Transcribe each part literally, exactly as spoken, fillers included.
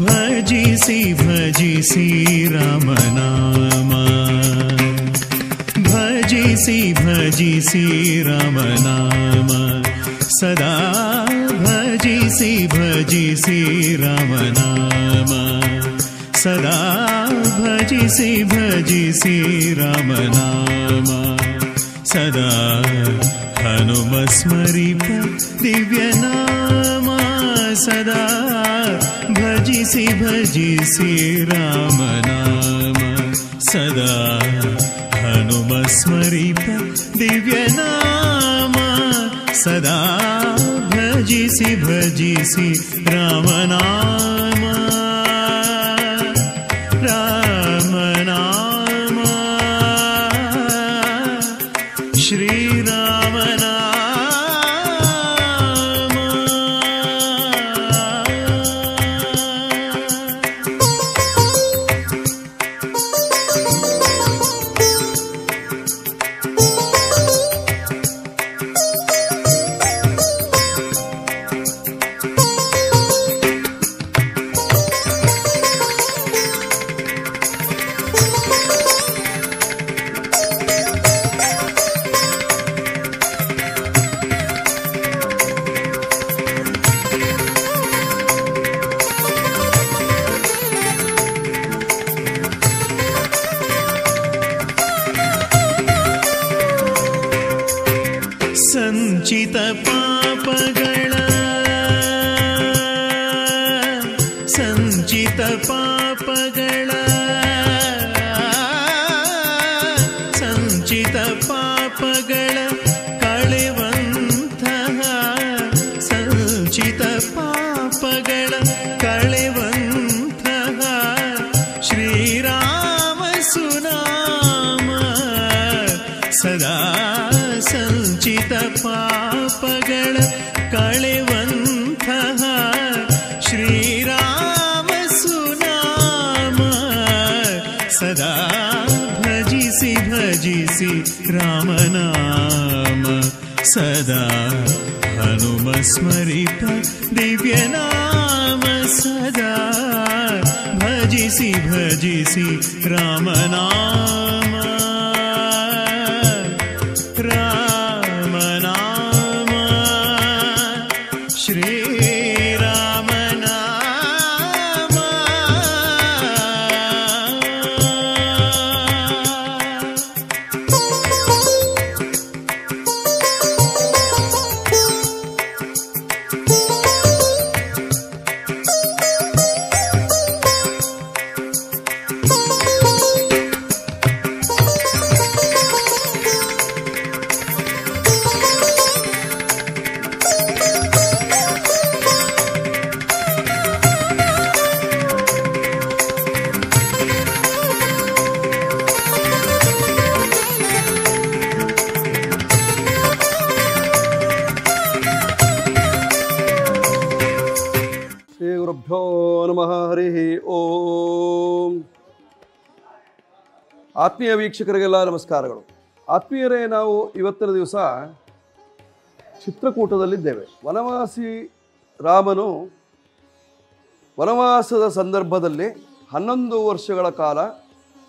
भजीसी भजीसी राम नामा, भजीसी भजीसी राम नामा, सदा भजीसी भजीसी राम नामा, सदा भजीसी भजीसी राम नामा, सदा हनुम स्मरिप दिव्यनामा, सदा भजिसि भजिसि राम नाम, सदा हनुम स्मरिप दिव्यनाम, सदा भजिसि भजिसि राम नाम, राम नाम श्री राम नाम। ಸಂಚಿತ ಪಾಪಗಳ ಸಂಚಿತ ಪಾಪಗಳ ಸಂಚಿತ ಪಾಪಗಳ ಕಳೆವಂತಹ ಸಂಚಿತ ಪಾಪಗಳ ಕಳೆವಂತಹ ಶ್ರೀರಾಮ ಸುನಾಮ, ಸದಾ ಸಂಚಿತ ಪಾಪಗಳ ಕಳೆವಂತಹ ಶ್ರೀರಾಮ ಸುನಾಮ, ಸದಾ ಭಜಿಸಿ ಭಜಿಸಿ ರಾಮನಾಮ, ಸದಾ ಹನುಮ ಸ್ಮರಿತ ದಿವ್ಯನಾಮ, ಸದಾ ಭಜಿಸಿ ಭಜಿಸಿ ರಾಮನಾಮ, ರಾಮ ನಾಮ ಶ್ರೀ ರಾಮ ನಾಮ. ಆತ್ಮೀಯ ವೀಕ್ಷಕರಿಗೆಲ್ಲ ನಮಸ್ಕಾರಗಳು. ಆತ್ಮೀಯರೇ, ನಾವು ಇವತ್ತಿನ ದಿವಸ ಚಿತ್ರಕೂಟದಲ್ಲಿದ್ದೇವೆ. ವನವಾಸಿ ರಾಮನು ವನವಾಸದ ಸಂದರ್ಭದಲ್ಲಿ ಹನ್ನೊಂದು ವರ್ಷಗಳ ಕಾಲ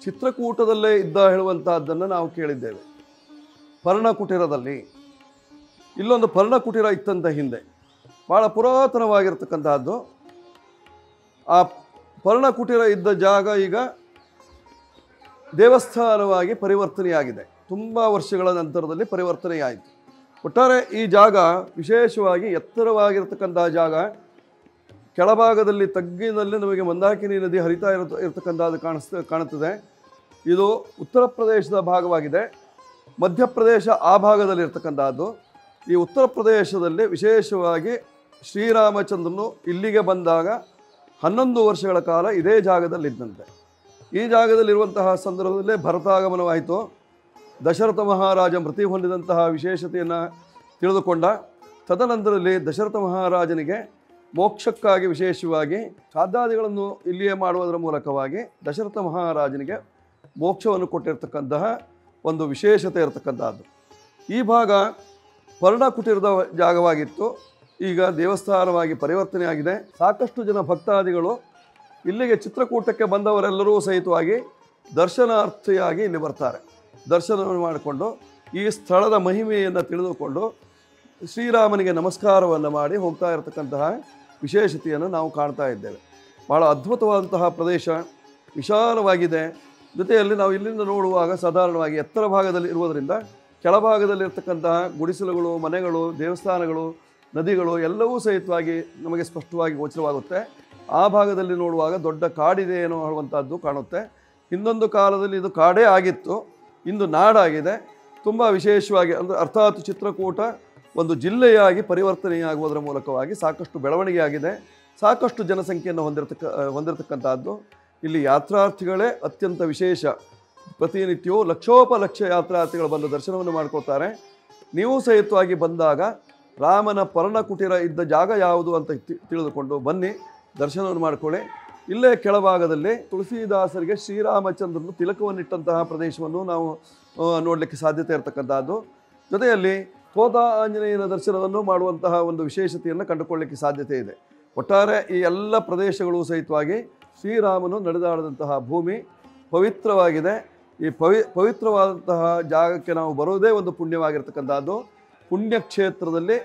ಚಿತ್ರಕೂಟದಲ್ಲೇ ಇದ್ದ ಹೇಳುವಂತಹದ್ದನ್ನು ನಾವು ಕೇಳಿದ್ದೇವೆ. ಪರ್ಣಕುಟೀರದಲ್ಲಿ ಇಲ್ಲೊಂದು ಪರ್ಣಕುಟೀರ ಇತ್ತಂತ ಹಿಂದೆ, ಭಾಳ ಪುರಾತನವಾಗಿರ್ತಕ್ಕಂತಹದ್ದು. ಆ ಪರ್ಣಕುಟೀರ ಇದ್ದ ಜಾಗ ಈಗ ದೇವಸ್ಥಾನವಾಗಿ ಪರಿವರ್ತನೆಯಾಗಿದೆ. ತುಂಬ ವರ್ಷಗಳ ನಂತರದಲ್ಲಿ ಪರಿವರ್ತನೆಯಾಯಿತು. ಒಟ್ಟಾರೆ ಈ ಜಾಗ ವಿಶೇಷವಾಗಿ ಎತ್ತರವಾಗಿರ್ತಕ್ಕಂಥ ಜಾಗ. ಕೆಳಭಾಗದಲ್ಲಿ ತಗ್ಗಿನಲ್ಲಿ ನಮಗೆ ಮಂದಾಕಿನಿ ನದಿ ಹರಿತಾ ಇರ ಇರತಕ್ಕಂಥದ್ದು ಕಾಣಿಸ್ತ ಕಾಣುತ್ತದೆ. ಇದು ಉತ್ತರ ಪ್ರದೇಶದ ಭಾಗವಾಗಿದೆ. ಮಧ್ಯಪ್ರದೇಶ ಆ ಭಾಗದಲ್ಲಿ ಇರ್ತಕ್ಕಂಥದ್ದು. ಈ ಉತ್ತರ ಪ್ರದೇಶದಲ್ಲಿ ವಿಶೇಷವಾಗಿ ಶ್ರೀರಾಮಚಂದ್ರನು ಇಲ್ಲಿಗೆ ಬಂದಾಗ ಹನ್ನೊಂದು ವರ್ಷಗಳ ಕಾಲ ಇದೇ ಜಾಗದಲ್ಲಿ ಇದ್ದಂತೆ. ಈ ಜಾಗದಲ್ಲಿರುವಂತಹ ಸಂದರ್ಭದಲ್ಲೇ ಭರತಾಗಮನವಾಯಿತು. ದಶರಥ ಮಹಾರಾಜ ಮೃತಿ ಹೊಂದಿದಂತಹ ವಿಶೇಷತೆಯನ್ನು ತಿಳಿದುಕೊಂಡ. ತದನಂತರದಲ್ಲಿ ದಶರಥ ಮಹಾರಾಜನಿಗೆ ಮೋಕ್ಷಕ್ಕಾಗಿ ವಿಶೇಷವಾಗಿ ಶ್ರಾದ್ದಾದಿಗಳನ್ನು ಇಲ್ಲಿಯೇ ಮಾಡುವುದರ ಮೂಲಕವಾಗಿ ದಶರಥ ಮಹಾರಾಜನಿಗೆ ಮೋಕ್ಷವನ್ನು ಕೊಟ್ಟಿರ್ತಕ್ಕಂತಹ ಒಂದು ವಿಶೇಷತೆ ಇರತಕ್ಕಂಥದ್ದು. ಈ ಭಾಗ ಪರ್ಣಕುಟೀರದ ಜಾಗವಾಗಿತ್ತು, ಈಗ ದೇವಸ್ಥಾನವಾಗಿ ಪರಿವರ್ತನೆಯಾಗಿದೆ. ಸಾಕಷ್ಟು ಜನ ಭಕ್ತಾದಿಗಳು ಇಲ್ಲಿಗೆ ಚಿತ್ರಕೂಟಕ್ಕೆ ಬಂದವರೆಲ್ಲರೂ ಸಹಿತವಾಗಿ ದರ್ಶನಾರ್ಥಿಯಾಗಿ ಇಲ್ಲಿ ಬರ್ತಾರೆ. ದರ್ಶನವನ್ನು ಮಾಡಿಕೊಂಡು ಈ ಸ್ಥಳದ ಮಹಿಮೆಯನ್ನು ತಿಳಿದುಕೊಂಡು ಶ್ರೀರಾಮನಿಗೆ ನಮಸ್ಕಾರವನ್ನು ಮಾಡಿ ಹೋಗ್ತಾ ಇರತಕ್ಕಂತಹ ವಿಶೇಷತೆಯನ್ನು ನಾವು ಕಾಣ್ತಾ ಇದ್ದೇವೆ. ಬಹಳ ಅದ್ಭುತವಾದಂತಹ ಪ್ರದೇಶ, ವಿಶಾಲವಾಗಿದೆ. ಜೊತೆಯಲ್ಲಿ ನಾವು ಇಲ್ಲಿಂದ ನೋಡುವಾಗ ಸಾಧಾರಣವಾಗಿ ಎತ್ತರ ಭಾಗದಲ್ಲಿ ಇರುವುದರಿಂದ ಕೆಳಭಾಗದಲ್ಲಿರ್ತಕ್ಕಂತಹ ಗುಡಿಸಲುಗಳು, ಮನೆಗಳು, ದೇವಸ್ಥಾನಗಳು, ನದಿಗಳು ಎಲ್ಲವೂ ಸಹಿತವಾಗಿ ನಮಗೆ ಸ್ಪಷ್ಟವಾಗಿ ಗೋಚರವಾಗುತ್ತೆ. ಆ ಭಾಗದಲ್ಲಿ ನೋಡುವಾಗ ದೊಡ್ಡ ಕಾಡಿದೆ ಏನೋ ಹೇಳುವಂಥದ್ದು ಕಾಣುತ್ತೆ. ಇನ್ನೊಂದು ಕಾಲದಲ್ಲಿ ಇದು ಕಾಡೇ ಆಗಿತ್ತು, ಇಂದು ನಾಡಾಗಿದೆ. ತುಂಬ ವಿಶೇಷವಾಗಿ ಅಂದರೆ ಅರ್ಥಾತ್ ಚಿತ್ರಕೂಟ ಒಂದು ಜಿಲ್ಲೆಯಾಗಿ ಪರಿವರ್ತನೆಯಾಗುವುದರ ಮೂಲಕವಾಗಿ ಸಾಕಷ್ಟು ಬೆಳವಣಿಗೆಯಾಗಿದೆ. ಸಾಕಷ್ಟು ಜನಸಂಖ್ಯೆಯನ್ನು ಹೊಂದಿರತಕ್ಕ ಹೊಂದಿರತಕ್ಕಂಥದ್ದು. ಇಲ್ಲಿ ಯಾತ್ರಾರ್ಥಿಗಳೇ ಅತ್ಯಂತ ವಿಶೇಷ. ಪ್ರತಿನಿತ್ಯವೂ ಲಕ್ಷೋಪಲಕ್ಷ ಯಾತ್ರಾರ್ಥಿಗಳು ಬಂದು ದರ್ಶನವನ್ನು ಮಾಡ್ಕೊಳ್ತಾರೆ. ನೀವು ಸಹಿತವಾಗಿ ಬಂದಾಗ ರಾಮನ ಪರ್ಣಕುಟೀರ ಇದ್ದ ಜಾಗ ಯಾವುದು ಅಂತ ತಿಳಿದುಕೊಂಡು ಬನ್ನಿ, ದರ್ಶನವನ್ನು ಮಾಡಿಕೊಳ್ಳಿ. ಇಲ್ಲೇ ಕೆಳಭಾಗದಲ್ಲಿ ತುಳಸಿದಾಸರಿಗೆ ಶ್ರೀರಾಮಚಂದ್ರನು ತಿಲಕವನ್ನಿಟ್ಟಂತಹ ಪ್ರದೇಶವನ್ನು ನಾವು ನೋಡಲಿಕ್ಕೆ ಸಾಧ್ಯತೆ ಇರತಕ್ಕಂಥದ್ದು. ಜೊತೆಯಲ್ಲಿ ಕೋದ ಆಂಜನೇಯನ ದರ್ಶನವನ್ನು ಮಾಡುವಂತಹ ಒಂದು ವಿಶೇಷತೆಯನ್ನು ಕಂಡುಕೊಳ್ಳಲಿಕ್ಕೆ ಸಾಧ್ಯತೆ ಇದೆ. ಒಟ್ಟಾರೆ ಈ ಎಲ್ಲ ಪ್ರದೇಶಗಳು ಸಹಿತವಾಗಿ ಶ್ರೀರಾಮನು ನಡೆದಾಡದಂತಹ ಭೂಮಿ ಪವಿತ್ರವಾಗಿದೆ. ಈ ಪವಿ ಪವಿತ್ರವಾದಂತಹ ಜಾಗಕ್ಕೆ ನಾವು ಬರೋದೇ ಒಂದು ಪುಣ್ಯವಾಗಿರ್ತಕ್ಕಂಥದ್ದು. ಪುಣ್ಯಕ್ಷೇತ್ರದಲ್ಲಿ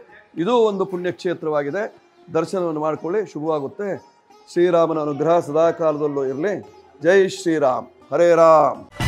ಇದೂ ಒಂದು ಪುಣ್ಯಕ್ಷೇತ್ರವಾಗಿದೆ. ದರ್ಶನವನ್ನು ಮಾಡಿಕೊಳ್ಳಿ, ಶುಭವಾಗುತ್ತೆ. ಶ್ರೀರಾಮನ ಅನುಗ್ರಹ ಸದಾಕಾಲದಲ್ಲೂ ಇರಲಿ. ಜೈ ಶ್ರೀರಾಮ್, ಹರೇ ರಾಮ್.